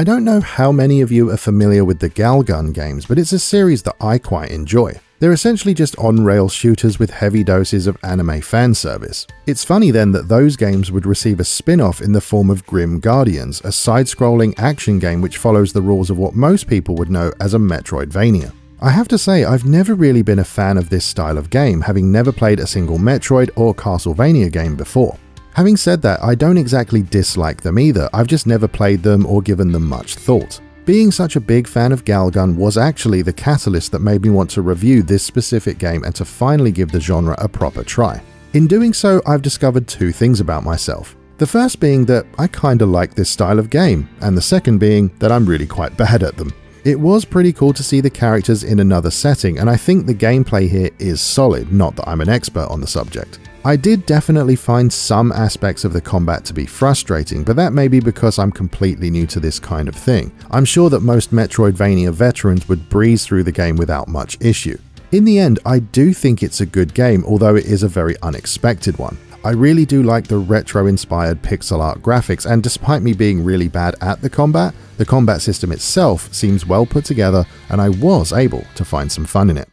I don't know how many of you are familiar with the Gal Gun games, but it's a series that I quite enjoy. They're essentially just on-rail shooters with heavy doses of anime fan service. It's funny then that those games would receive a spin-off in the form of Grim Guardians, a side-scrolling action game which follows the rules of what most people would know as a Metroidvania. I have to say, I've never really been a fan of this style of game, having never played a single Metroid or Castlevania game before. Having said that, I don't exactly dislike them either, I've just never played them or given them much thought. Being such a big fan of Gal Gun was actually the catalyst that made me want to review this specific game and to finally give the genre a proper try. In doing so, I've discovered two things about myself. The first being that I kinda like this style of game, and the second being that I'm really quite bad at them. It was pretty cool to see the characters in another setting, and I think the gameplay here is solid, not that I'm an expert on the subject. I did definitely find some aspects of the combat to be frustrating, but that may be because I'm completely new to this kind of thing. I'm sure that most Metroidvania veterans would breeze through the game without much issue. In the end, I do think it's a good game, although it is a very unexpected one. I really do like the retro-inspired pixel art graphics, and despite me being really bad at the combat system itself seems well put together, and I was able to find some fun in it.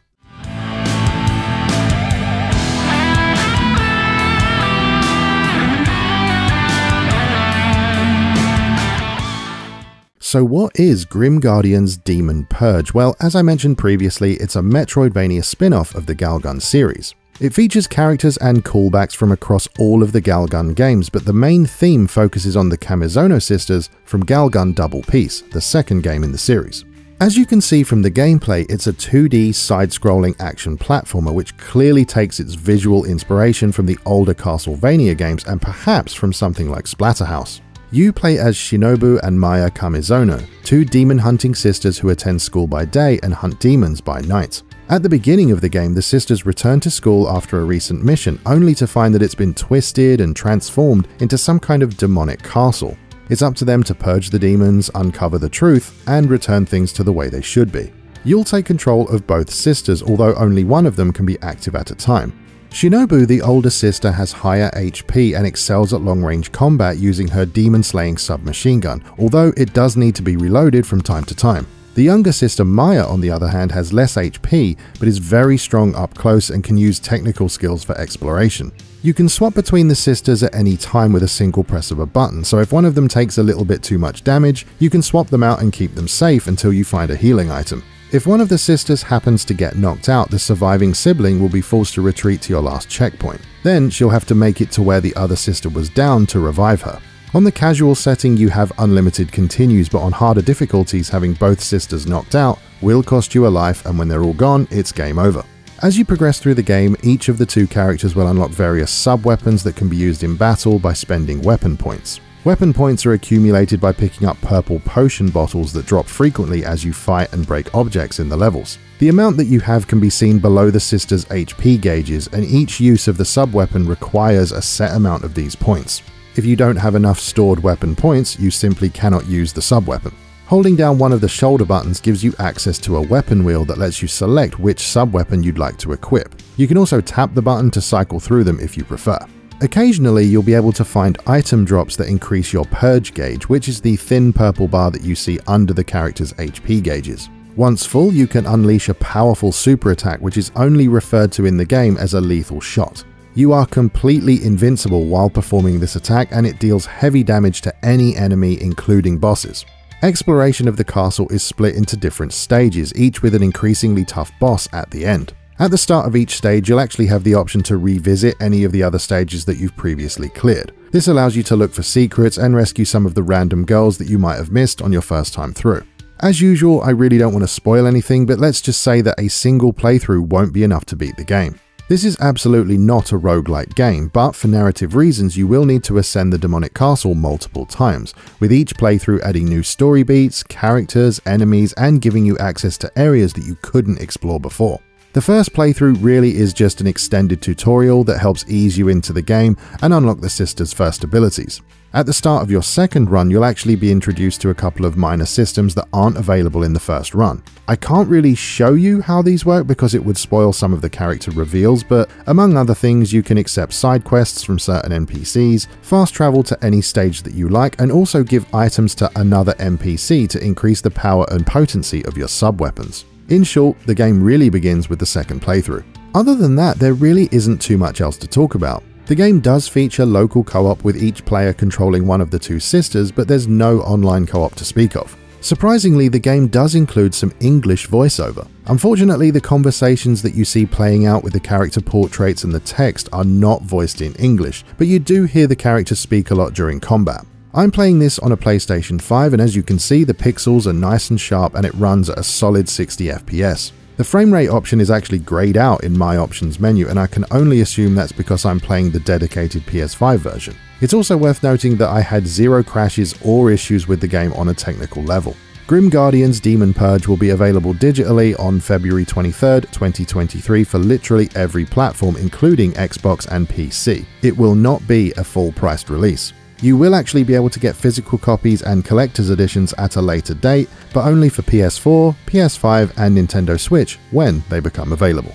So what is Grim Guardians Demon Purge? Well, as I mentioned previously, it's a Metroidvania spin-off of the Gal Gun series. It features characters and callbacks from across all of the Gal Gun games, but the main theme focuses on the Kamizono sisters from Gal Gun Double Piece, the second game in the series. As you can see from the gameplay, it's a 2D side-scrolling action platformer which clearly takes its visual inspiration from the older Castlevania games and perhaps from something like Splatterhouse. You play as Shinobu and Maya Kamizono, two demon-hunting sisters who attend school by day and hunt demons by night. At the beginning of the game, the sisters return to school after a recent mission, only to find that it's been twisted and transformed into some kind of demonic castle. It's up to them to purge the demons, uncover the truth, and return things to the way they should be. You'll take control of both sisters, although only one of them can be active at a time. Shinobu, the older sister, has higher HP and excels at long-range combat using her demon-slaying submachine gun, although it does need to be reloaded from time to time. The younger sister Maya, on the other hand, has less HP, but is very strong up close and can use technical skills for exploration. You can swap between the sisters at any time with a single press of a button, so if one of them takes a little bit too much damage, you can swap them out and keep them safe until you find a healing item. If one of the sisters happens to get knocked out, the surviving sibling will be forced to retreat to your last checkpoint. Then she'll have to make it to where the other sister was down to revive her. On the casual setting, you have unlimited continues, but on harder difficulties, having both sisters knocked out will cost you a life, and when they're all gone, it's game over. As you progress through the game, each of the two characters will unlock various sub-weapons that can be used in battle by spending weapon points. Weapon points are accumulated by picking up purple potion bottles that drop frequently as you fight and break objects in the levels. The amount that you have can be seen below the sisters' HP gauges, and each use of the sub-weapon requires a set amount of these points. If you don't have enough stored weapon points, you simply cannot use the sub-weapon. Holding down one of the shoulder buttons gives you access to a weapon wheel that lets you select which sub-weapon you'd like to equip. You can also tap the button to cycle through them if you prefer. Occasionally, you'll be able to find item drops that increase your purge gauge, which is the thin purple bar that you see under the character's HP gauges. Once full, you can unleash a powerful super attack, which is only referred to in the game as a lethal shot. You are completely invincible while performing this attack, and it deals heavy damage to any enemy, including bosses. Exploration of the castle is split into different stages, each with an increasingly tough boss at the end. At the start of each stage, you'll actually have the option to revisit any of the other stages that you've previously cleared. This allows you to look for secrets and rescue some of the random girls that you might have missed on your first time through. As usual, I really don't want to spoil anything, but let's just say that a single playthrough won't be enough to beat the game. This is absolutely not a roguelike game, but for narrative reasons, you will need to ascend the demonic castle multiple times, with each playthrough adding new story beats, characters, enemies, and giving you access to areas that you couldn't explore before. The first playthrough really is just an extended tutorial that helps ease you into the game and unlock the sisters' first abilities. At the start of your second run, you'll actually be introduced to a couple of minor systems that aren't available in the first run. I can't really show you how these work because it would spoil some of the character reveals, but among other things, you can accept side quests from certain NPCs, fast travel to any stage that you like, and also give items to another NPC to increase the power and potency of your sub-weapons. In short, the game really begins with the second playthrough. Other than that, there really isn't too much else to talk about. The game does feature local co-op with each player controlling one of the two sisters, but there's no online co-op to speak of. Surprisingly, the game does include some English voiceover. Unfortunately, the conversations that you see playing out with the character portraits and the text are not voiced in English, but you do hear the characters speak a lot during combat. I'm playing this on a PlayStation 5, and as you can see, the pixels are nice and sharp and it runs at a solid 60 FPS. The framerate option is actually grayed out in my options menu, and I can only assume that's because I'm playing the dedicated PS5 version. It's also worth noting that I had zero crashes or issues with the game on a technical level. Grim Guardians Demon Purge will be available digitally on February 23rd, 2023 for literally every platform, including Xbox and PC. It will not be a full-priced release. You will actually be able to get physical copies and collector's editions at a later date, but only for PS4, PS5 and Nintendo Switch when they become available.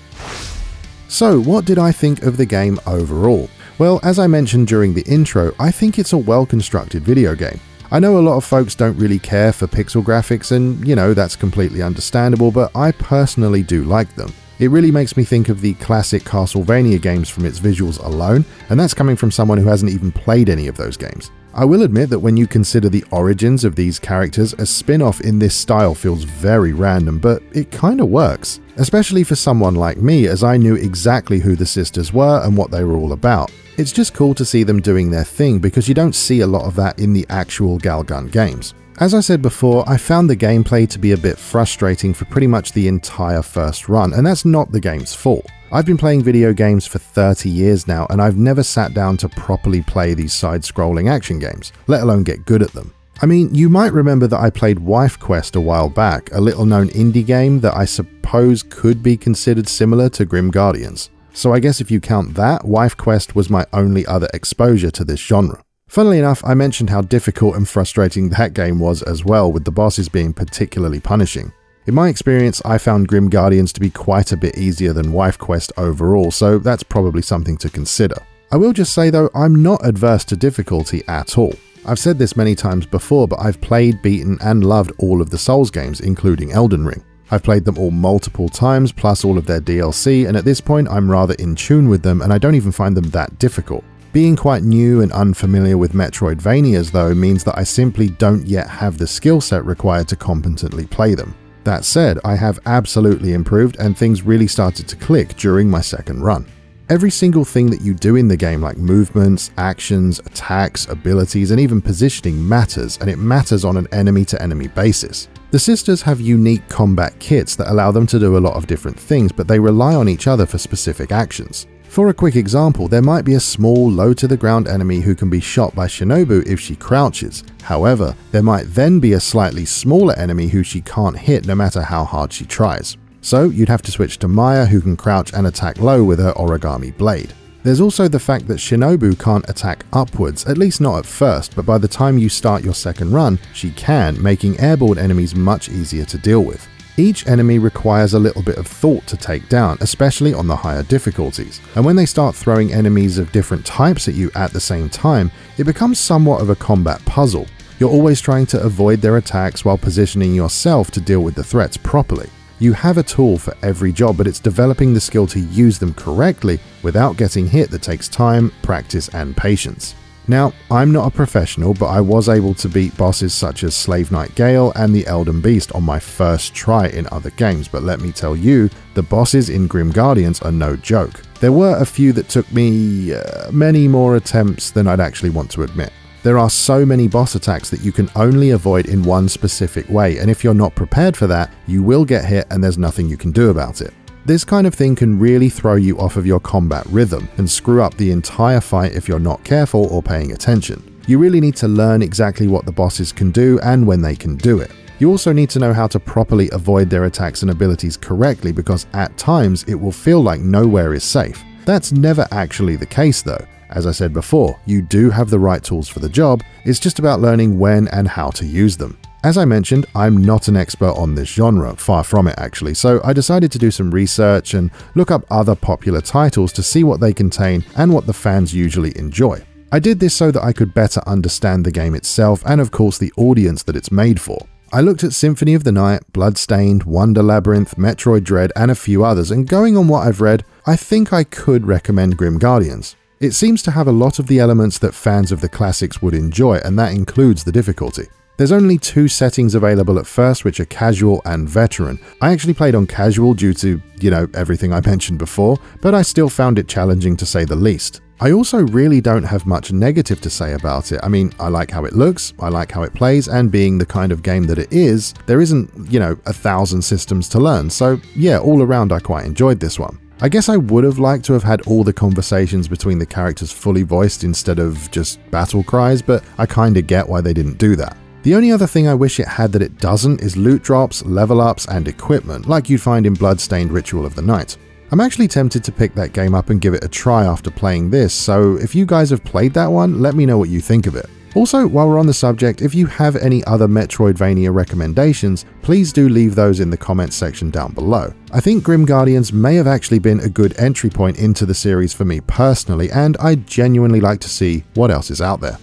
So what did I think of the game overall? Well, as I mentioned during the intro, I think it's a well-constructed video game. I know a lot of folks don't really care for pixel graphics and, you know, that's completely understandable, but I personally do like them. It really makes me think of the classic Castlevania games from its visuals alone, and that's coming from someone who hasn't even played any of those games. I will admit that when you consider the origins of these characters, a spin-off in this style feels very random, but it kinda works. Especially for someone like me, as I knew exactly who the sisters were and what they were all about. It's just cool to see them doing their thing because you don't see a lot of that in the actual Gal Gun games. As I said before, I found the gameplay to be a bit frustrating for pretty much the entire first run, and that's not the game's fault. I've been playing video games for 30 years now, and I've never sat down to properly play these side-scrolling action games, let alone get good at them. I mean, you might remember that I played Wife Quest a while back, a little-known indie game that I suppose could be considered similar to Grim Guardians. So I guess if you count that, Wife Quest was my only other exposure to this genre. Funnily enough, I mentioned how difficult and frustrating that game was as well, with the bosses being particularly punishing. In my experience, I found Grim Guardians to be quite a bit easier than Wife Quest overall, so that's probably something to consider. I will just say though, I'm not adverse to difficulty at all. I've said this many times before, but I've played, beaten, and loved all of the Souls games, including Elden Ring. I've played them all multiple times, plus all of their DLC, and at this point I'm rather in tune with them, and I don't even find them that difficult. Being quite new and unfamiliar with Metroidvanias though means that I simply don't yet have the skill set required to competently play them. That said, I have absolutely improved and things really started to click during my second run. Every single thing that you do in the game, like movements, actions, attacks, abilities, and even positioning matters, and it matters on an enemy-to-enemy basis. The sisters have unique combat kits that allow them to do a lot of different things, but they rely on each other for specific actions. For a quick example, there might be a small, low-to-the-ground enemy who can be shot by Shinobu if she crouches. However, there might then be a slightly smaller enemy who she can't hit no matter how hard she tries. So you'd have to switch to Maya, who can crouch and attack low with her origami blade. There's also the fact that Shinobu can't attack upwards, at least not at first, but by the time you start your second run, she can, making airborne enemies much easier to deal with. Each enemy requires a little bit of thought to take down, especially on the higher difficulties, and when they start throwing enemies of different types at you at the same time, it becomes somewhat of a combat puzzle. You're always trying to avoid their attacks while positioning yourself to deal with the threats properly. You have a tool for every job, but it's developing the skill to use them correctly without getting hit that takes time, practice, and patience. Now, I'm not a professional, but I was able to beat bosses such as Slave Knight Gale and the Elden Beast on my first try in other games, but let me tell you, the bosses in Grim Guardians are no joke. There were a few that took me many more attempts than I'd actually want to admit. There are so many boss attacks that you can only avoid in one specific way, and if you're not prepared for that, you will get hit and there's nothing you can do about it. This kind of thing can really throw you off of your combat rhythm and screw up the entire fight if you're not careful or paying attention. You really need to learn exactly what the bosses can do and when they can do it. You also need to know how to properly avoid their attacks and abilities correctly because at times it will feel like nowhere is safe. That's never actually the case though. As I said before, you do have the right tools for the job, it's just about learning when and how to use them. As I mentioned, I'm not an expert on this genre, far from it actually, so I decided to do some research and look up other popular titles to see what they contain and what the fans usually enjoy. I did this so that I could better understand the game itself and of course the audience that it's made for. I looked at Symphony of the Night, Bloodstained, Wonder Labyrinth, Metroid Dread and a few others, and going on what I've read, I think I could recommend Grim Guardians. It seems to have a lot of the elements that fans of the classics would enjoy, and that includes the difficulty. There's only two settings available at first, which are casual and veteran. I actually played on casual due to, you know, everything I mentioned before, but I still found it challenging to say the least. I also really don't have much negative to say about it. I mean, I like how it looks, I like how it plays, and being the kind of game that it is, there isn't, you know, 1,000 systems to learn. So yeah, all around I quite enjoyed this one. I guess I would have liked to have had all the conversations between the characters fully voiced instead of just battle cries, but I kinda get why they didn't do that. The only other thing I wish it had that it doesn't is loot drops, level ups, and equipment, like you'd find in Bloodstained: Ritual of the Night. I'm actually tempted to pick that game up and give it a try after playing this, so if you guys have played that one, let me know what you think of it. Also, while we're on the subject, if you have any other Metroidvania recommendations, please do leave those in the comments section down below. I think Grim Guardians may have actually been a good entry point into the series for me personally, and I'd genuinely like to see what else is out there.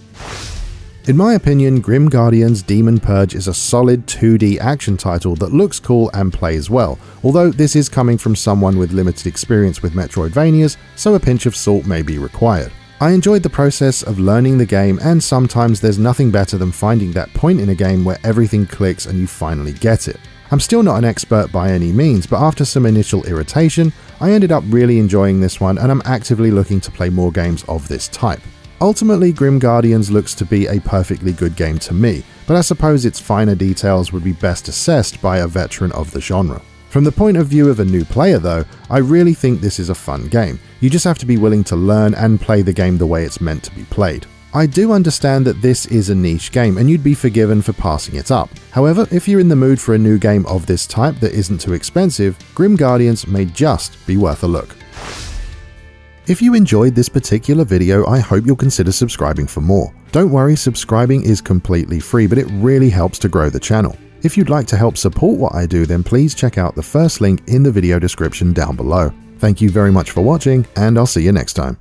In my opinion, Grim Guardians Demon Purge is a solid 2D action title that looks cool and plays well, although this is coming from someone with limited experience with Metroidvanias, so a pinch of salt may be required. I enjoyed the process of learning the game, and sometimes there's nothing better than finding that point in a game where everything clicks and you finally get it. I'm still not an expert by any means, but after some initial irritation, I ended up really enjoying this one, and I'm actively looking to play more games of this type. Ultimately, Grim Guardians looks to be a perfectly good game to me, but I suppose its finer details would be best assessed by a veteran of the genre. From the point of view of a new player though, I really think this is a fun game. You just have to be willing to learn and play the game the way it's meant to be played. I do understand that this is a niche game and you'd be forgiven for passing it up. However, if you're in the mood for a new game of this type that isn't too expensive, Grim Guardians may just be worth a look. If you enjoyed this particular video, I hope you'll consider subscribing for more. Don't worry, subscribing is completely free, but it really helps to grow the channel. If you'd like to help support what I do, then please check out the first link in the video description down below. Thank you very much for watching, and I'll see you next time.